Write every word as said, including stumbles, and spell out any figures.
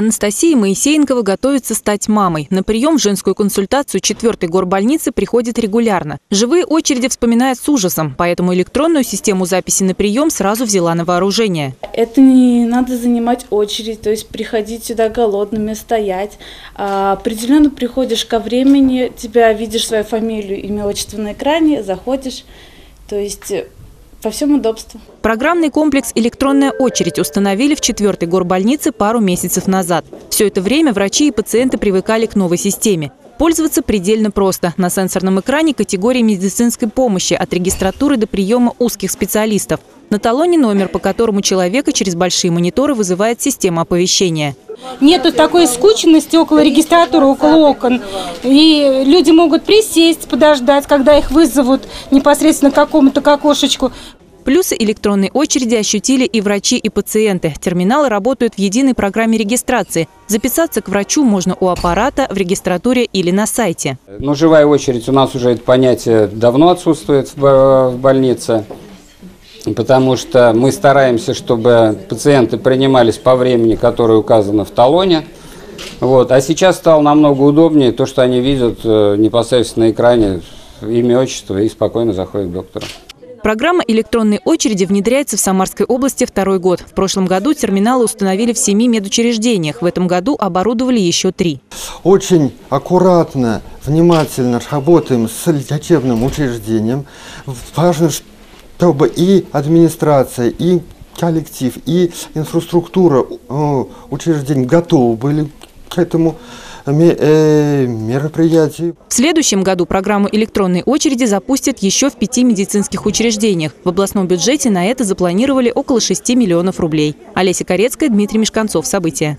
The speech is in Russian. Анастасия Моисеенкова готовится стать мамой. На прием в женскую консультацию четвёртой горбольницы приходит регулярно. Живые очереди вспоминает с ужасом, поэтому электронную систему записи на прием сразу взяла на вооружение. Это не надо занимать очередь, то есть приходить сюда голодными, стоять. А определенно приходишь ко времени, тебя видишь свою фамилию, имя, отчество на экране, заходишь, то есть... По всем удобству. Программный комплекс «Электронная очередь» установили в четвёртой горбольнице пару месяцев назад. Все это время врачи и пациенты привыкали к новой системе. Пользоваться предельно просто. На сенсорном экране категории медицинской помощи от регистратуры до приема узких специалистов. На талоне номер, по которому человека через большие мониторы вызывает система оповещения. Нету такой скученности около регистратуры, около окон. И люди могут присесть, подождать, когда их вызовут непосредственно к какому-то окошечку. Плюсы электронной очереди ощутили и врачи, и пациенты. Терминалы работают в единой программе регистрации. Записаться к врачу можно у аппарата, в регистратуре или на сайте. Ну, живая очередь у нас уже это понятие давно отсутствует в больнице. Потому что мы стараемся, чтобы пациенты принимались по времени, которое указано в талоне. Вот. А сейчас стало намного удобнее то, что они видят непосредственно на экране имя, отчество и спокойно заходят к доктору. Программа электронной очереди внедряется в Самарской области второй год. В прошлом году терминалы установили в семи медучреждениях. В этом году оборудовали еще три. Очень аккуратно, внимательно работаем с лечебным учреждением. Важно, что... чтобы и администрация, и коллектив, и инфраструктура учреждений готовы были к этому мероприятию. В следующем году программу электронной очереди запустят еще в пяти медицинских учреждениях. В областном бюджете на это запланировали около шести миллионов рублей. Олеся Корецкая, Дмитрий Мешканцов. События.